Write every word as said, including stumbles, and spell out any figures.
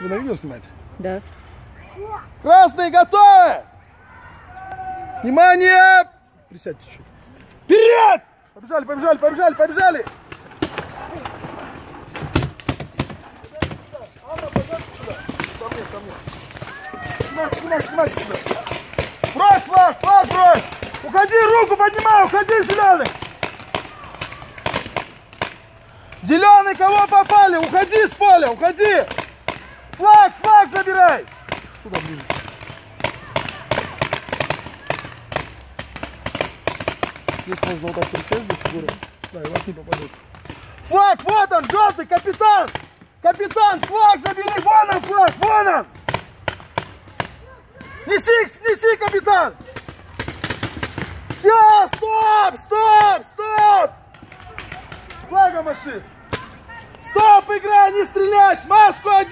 Остановились, мать? Да. Красные, готовы! Внимание! Присядьте чуть. Вперед! Побежали, побежали, побежали, побежали! Ко мне, ко мне. Снимай, снимай, снимай. Брось, флаг, флаг, брось! Уходи, руку поднимай, уходи, зеленый! Зеленый, кого попали? Уходи с поля, уходи! Флаг, флаг забирай! Сюда ближе. Здесь можно вот так присесть, здесь фигура. Да, и вас не попадет. Флаг, вот он, желтый, капитан! Капитан, флаг забери! Вон он, флаг, вон он! Неси, неси, капитан! Все, стоп, стоп, стоп! Флагом маши! Стоп, игра, не стрелять! Маску одевай!